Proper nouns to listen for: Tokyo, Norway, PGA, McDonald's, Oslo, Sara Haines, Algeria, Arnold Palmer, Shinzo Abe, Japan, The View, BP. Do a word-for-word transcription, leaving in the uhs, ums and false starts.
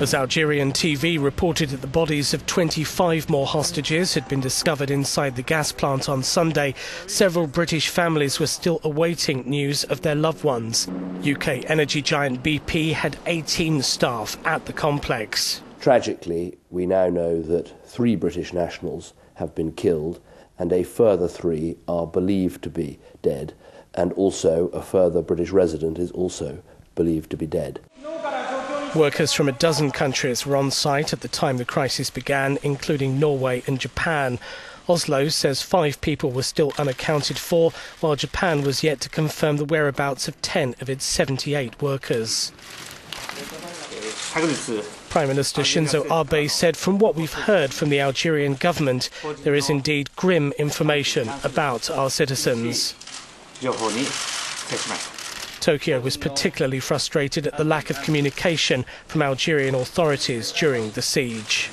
As Algerian T V reported that the bodies of twenty-five more hostages had been discovered inside the gas plant on Sunday, several British families were still awaiting news of their loved ones. U K energy giant B P had eighteen staff at the complex. Tragically, we now know that three British nationals have been killed and a further three are believed to be dead, and also a further British resident is also believed to be dead. Workers from a dozen countries were on site at the time the crisis began, including Norway and Japan. Oslo says five people were still unaccounted for, while Japan was yet to confirm the whereabouts of ten of its seventy-eight workers. Prime Minister Shinzo Abe said, from what we've heard from the Algerian government, there is indeed grim information about our citizens. Tokyo was particularly frustrated at the lack of communication from Algerian authorities during the siege.